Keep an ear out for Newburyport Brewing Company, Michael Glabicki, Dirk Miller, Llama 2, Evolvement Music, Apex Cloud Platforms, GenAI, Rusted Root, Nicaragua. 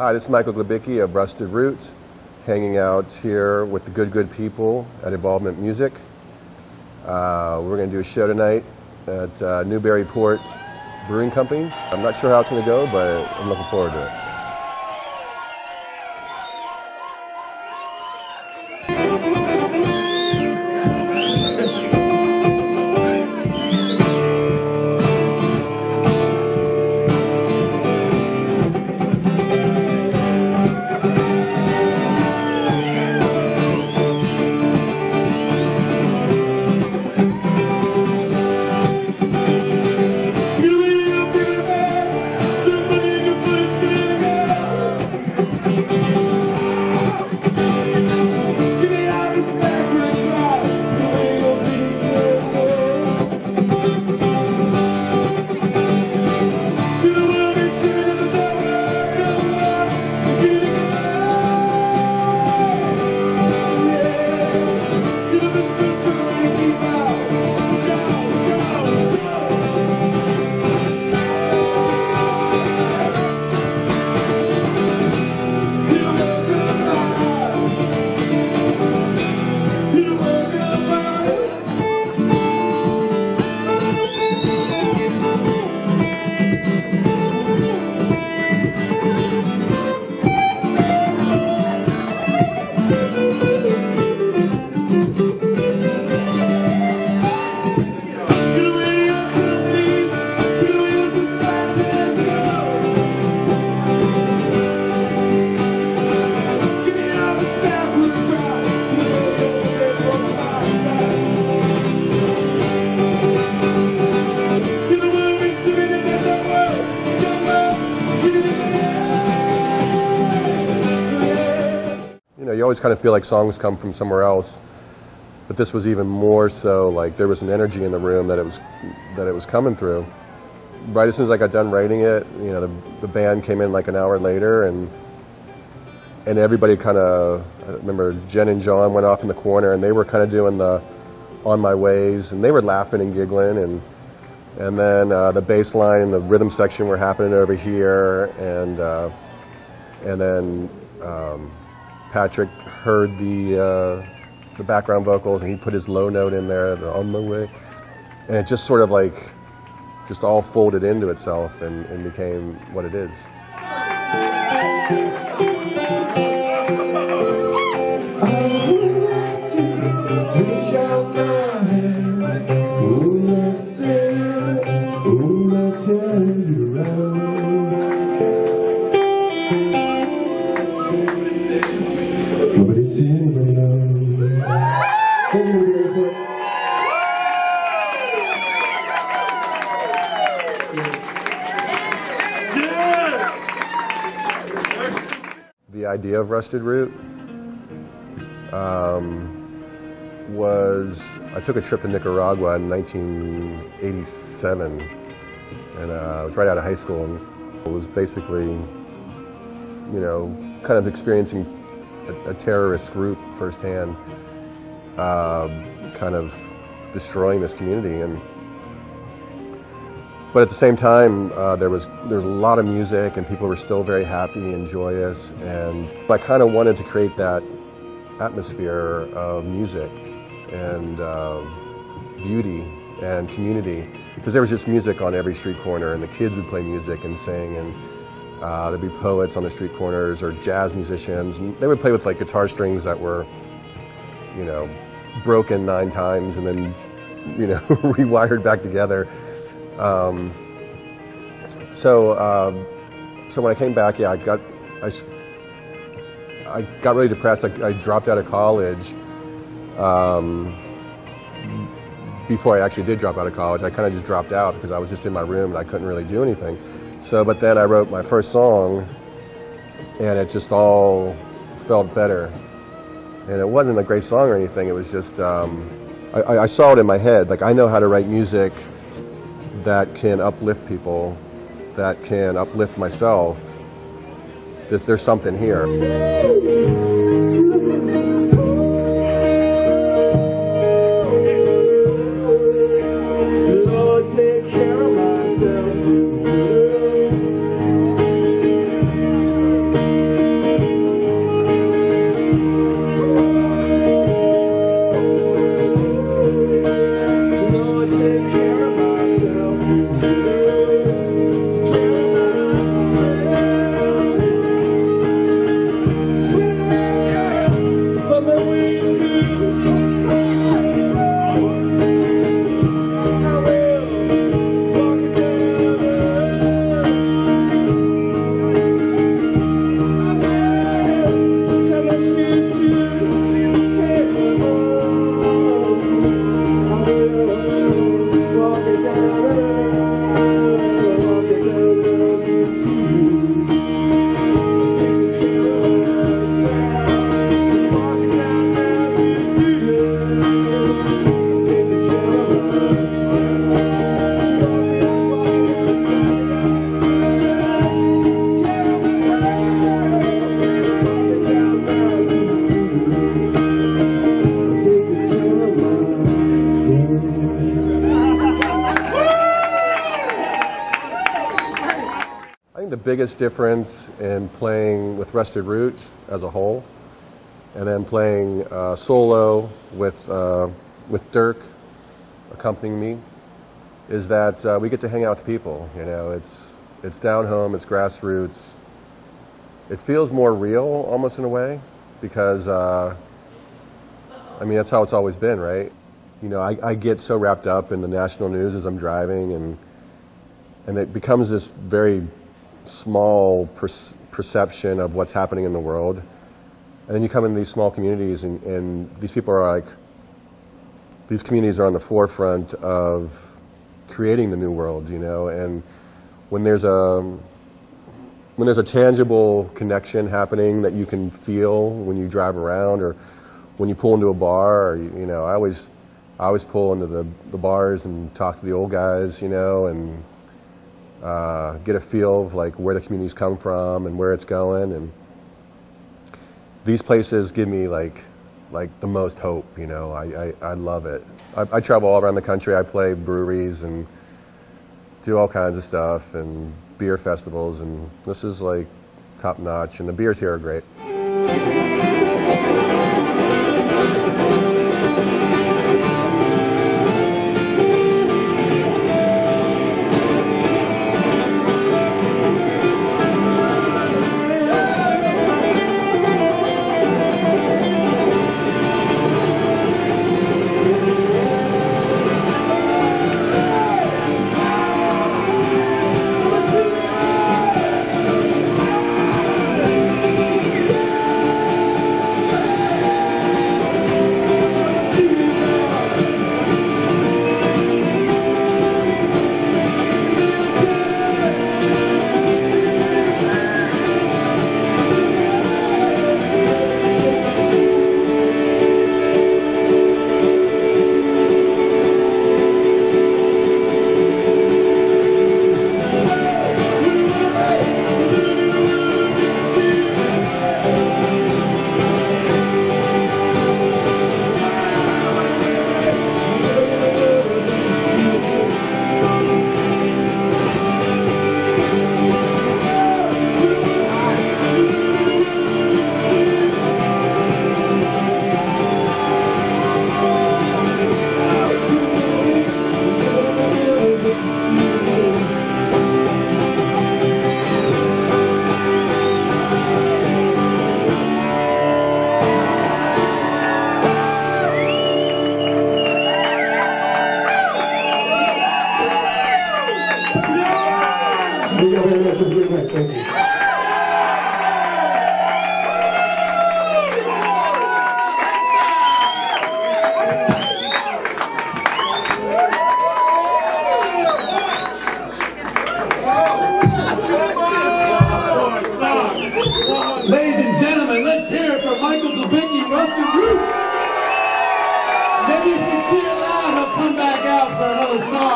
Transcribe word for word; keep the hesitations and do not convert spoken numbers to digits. Hi, this is Michael Glabicki of Rusted Root, hanging out here with the good, good people at Evolvement Music. Uh, we're going to do a show tonight at uh, Newburyport Brewing Company. I'm not sure how it's going to go, but I'm looking forward to it. You always kind of feel like songs come from somewhere else, but this was even more so. Like, there was an energy in the room that it was that it was coming through. Right as soon as I got done writing it, you know, the, the band came in like an hour later, and and everybody kind of, I remember Jen and John went off in the corner, and they were kind of doing the On My Ways, and they were laughing and giggling, and and then uh, the bass line and the rhythm section were happening over here, and uh, and then. Um, Patrick heard the uh, the background vocals, and he put his low note in there, the On My Way, and it just sort of like just all folded into itself and, and became what it is. The idea of Rusted Root um, was, I took a trip to Nicaragua in nineteen eighty-seven, and uh, I was right out of high school, and it was basically, you know, kind of experiencing a, a terrorist group firsthand, uh, kind of destroying this community. And but at the same time, uh, there was there was a lot of music, and people were still very happy and joyous. And I kind of wanted to create that atmosphere of music and uh, beauty and community, because there was just music on every street corner, and the kids would play music and sing, and uh, there'd be poets on the street corners or jazz musicians. And they would play with like guitar strings that were, you know, broken nine times and then, you know, rewired back together. Um, so, um, so when I came back, yeah, I got, I, I got really depressed. I, I dropped out of college. Um, before I actually did drop out of college, I kind of just dropped out because I was just in my room and I couldn't really do anything. So, but then I wrote my first song, and it just all felt better. And it wasn't a great song or anything. It was just, um, I, I saw it in my head. Like, I know how to write music that can uplift people, that can uplift myself. There's, there's something here. Lord, take care of myself too. think the biggest difference in playing with Rusted Root as a whole and then playing uh, solo with, uh, with Dirk accompanying me is that uh, we get to hang out with people. You know, it's, it's down home, it's grassroots. It feels more real almost in a way because, uh, I mean, that's how it's always been, right? You know, I, I get so wrapped up in the national news as I'm driving, and and it becomes this very small per perception of what's happening in the world. And then you come into these small communities, and, and these people are like, these communities are on the forefront of creating the new world, you know. And when there's a when there's a tangible connection happening that you can feel when you drive around or when you pull into a bar, or, you know, I always I always pull into the, the bars and talk to the old guys, you know, and uh, get a feel of like where the community's come from and where it's going. And these places give me like like the most hope, you know. I, I, I love it. I, I travel all around the country. I play breweries and do all kinds of stuff and beer festivals, and this is like top notch, and the beers here are great. Ladies and gentlemen, let's hear it from Michael Glabicki, Rusted Root. Maybe if you cheer loud, he'll come back out for another song.